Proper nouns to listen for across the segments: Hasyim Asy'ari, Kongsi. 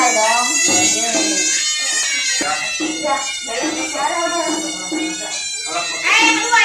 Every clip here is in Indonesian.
selesai dong. Sudah, banyak bicara udah. Yang kedua.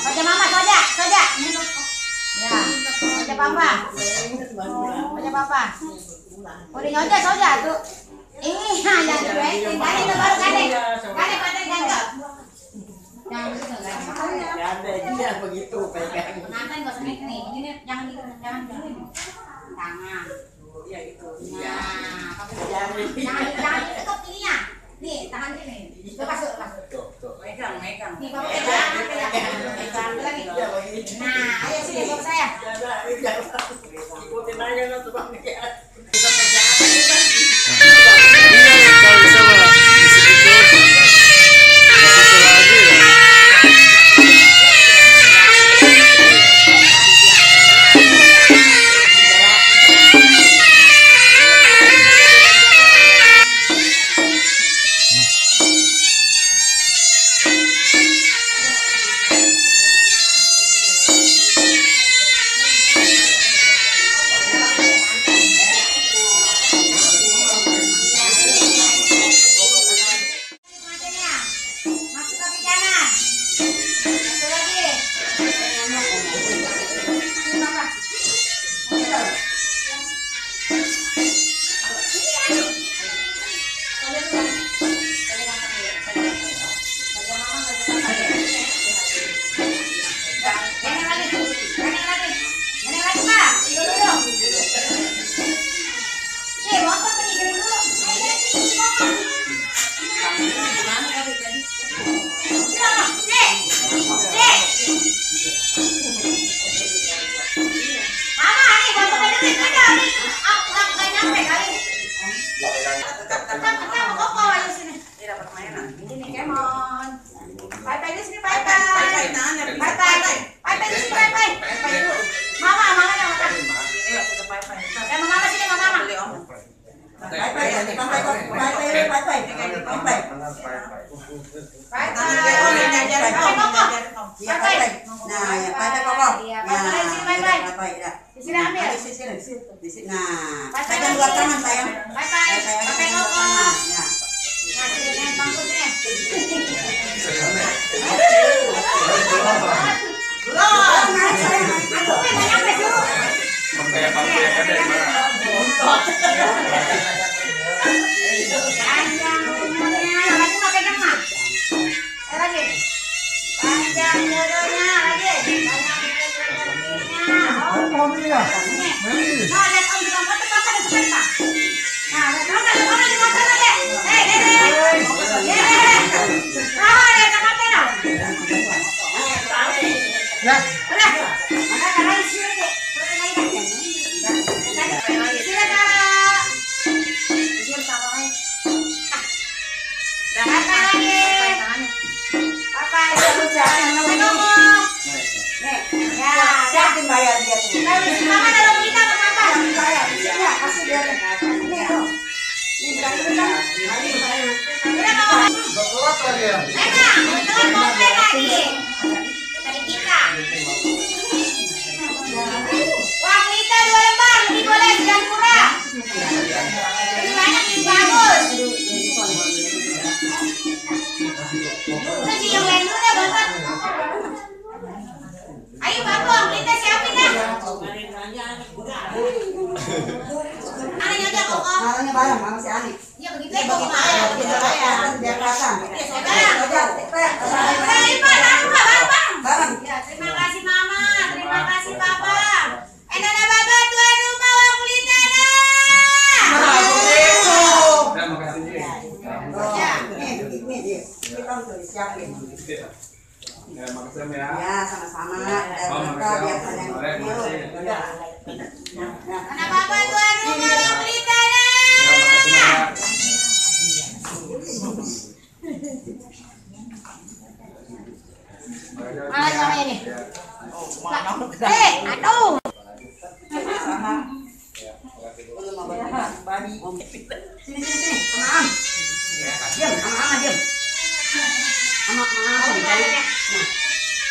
Pakai mama saja. Ya. papa. Punya papa. Udah nyontek kau jatuh. Ini hanya duit. Tadi lo baru kade. Kade paten ganteng. Jangan dia begitu pegang. Nanti nggak senik nih. Ini jangan tangan. Iya itu. Nah, kamu jangan dekat ini ya. Nih tangan ini, lepas tuh, megang. Nih bapak pegang, lagi. Nah, ayo sini bapak saya. Ikutin aja lo tuh bang. Kita kerja apa nih bang? Iya, kalau bisa lah. Mama,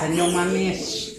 Senyum manis.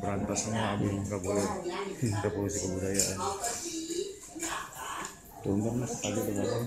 Berantas semua abis nggak boleh revolusi kebudayaan. Tunggu mas, tadi dengar.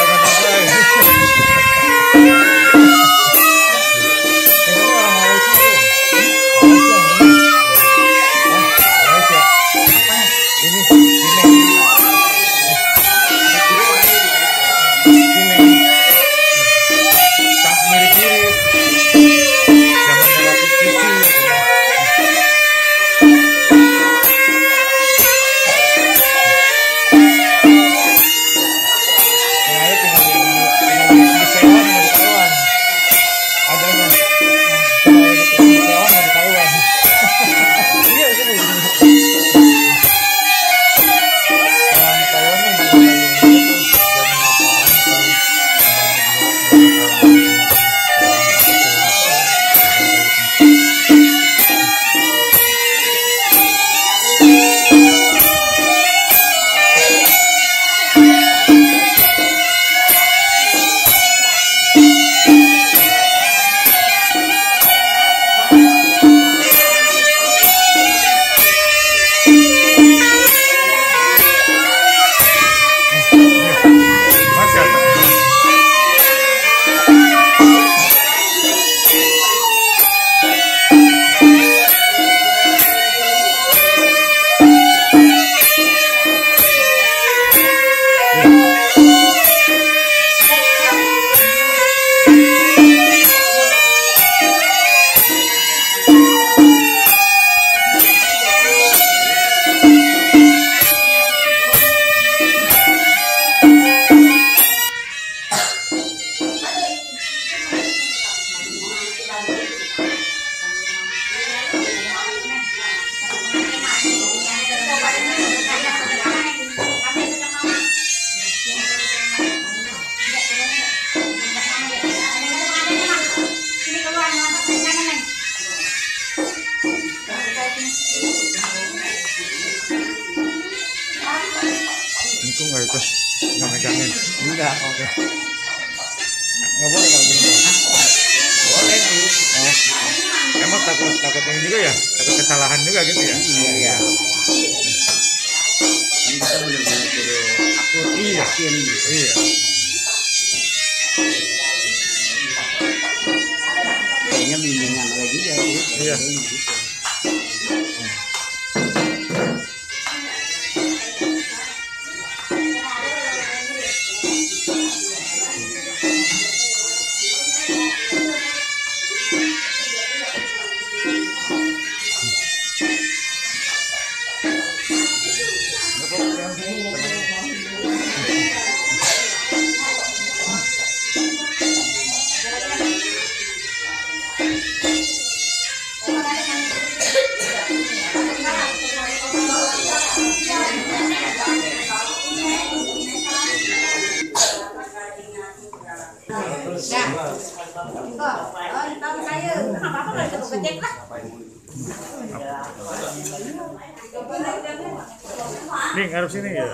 Nih, harus sini ya.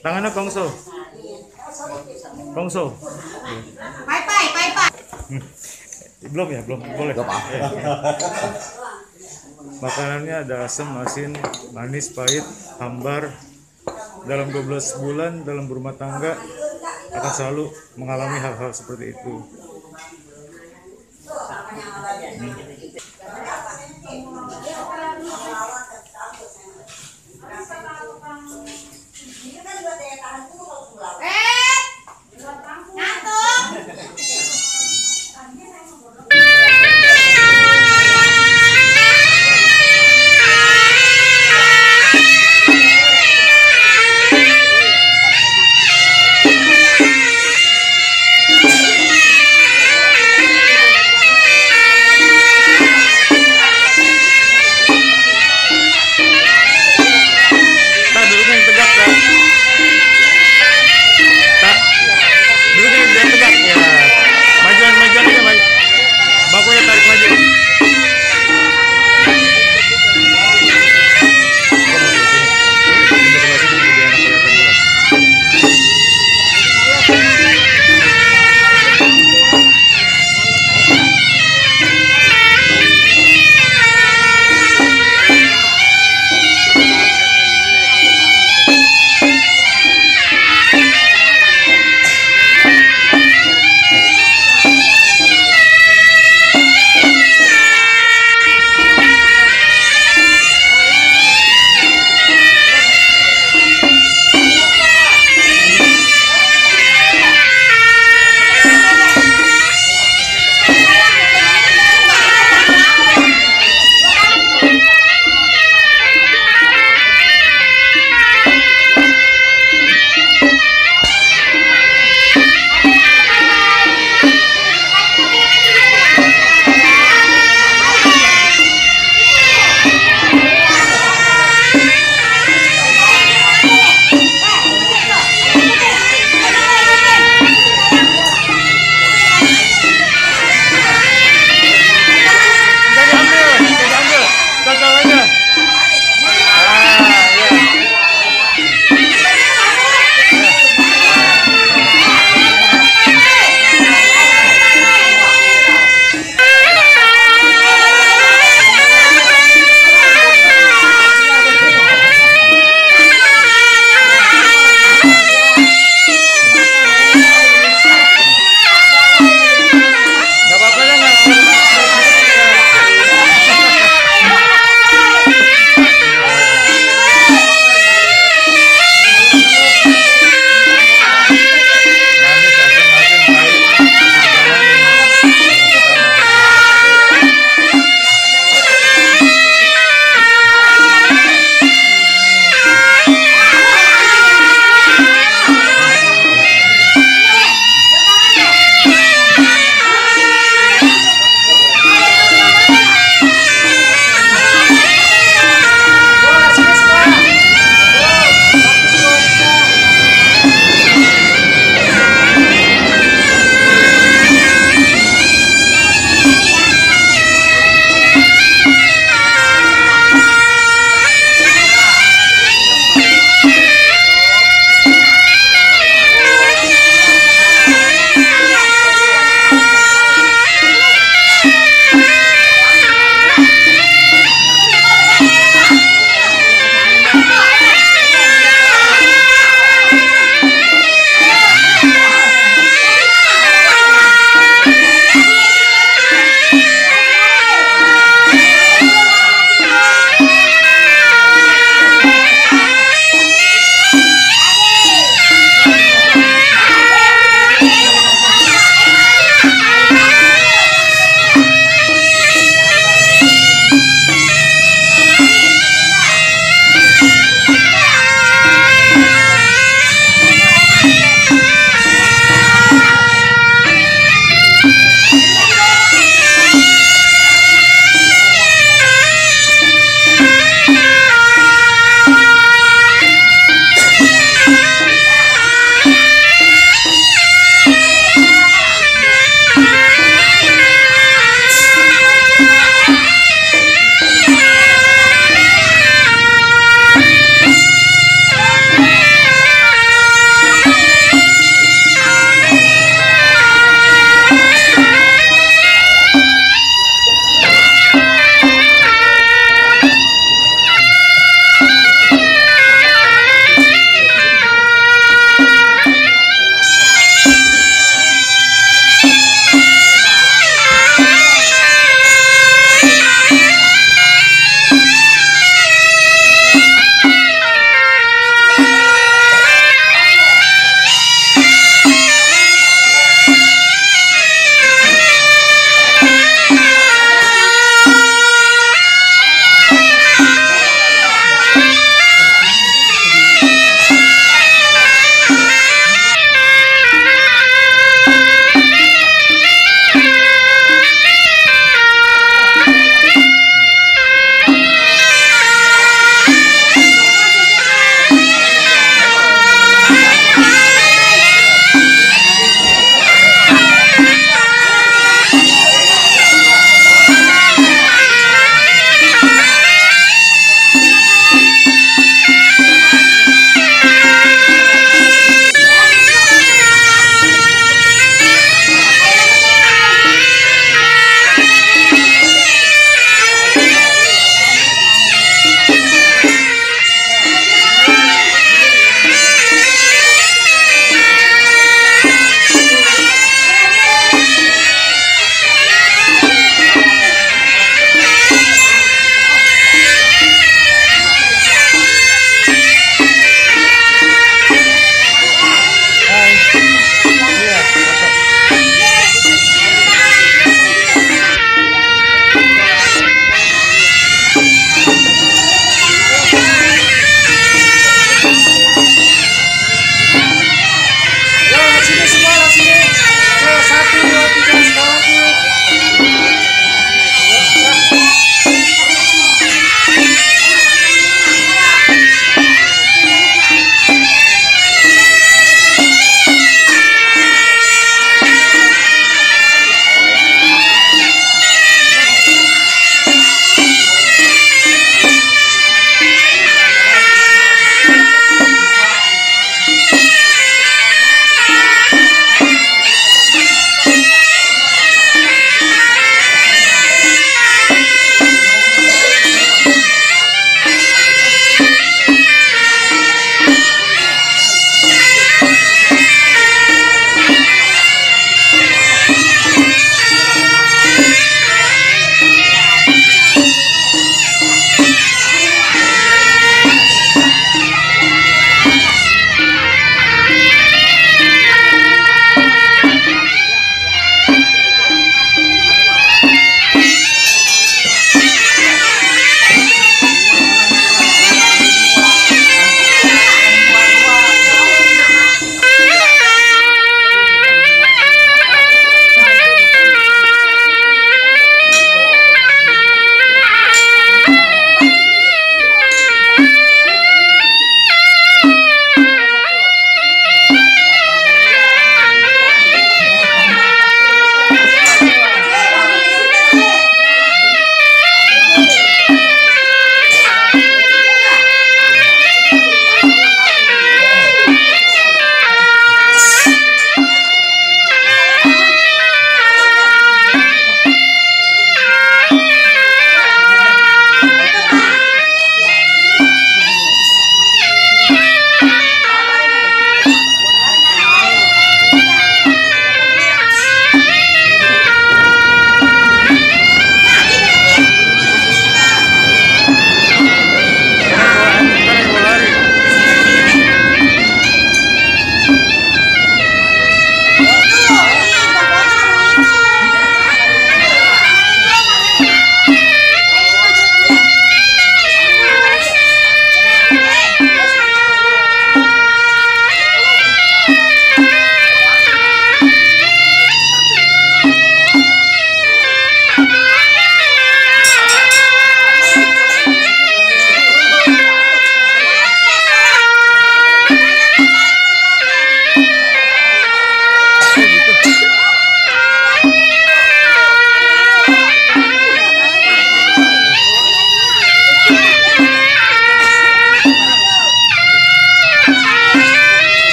Tangannya Kongso. Kongso. Pai. Belum ya, belum boleh. Makanannya ada asam, asin, manis, pahit, hambar. Dalam 12 bulan dalam berumah tangga akan selalu mengalami hal-hal seperti itu.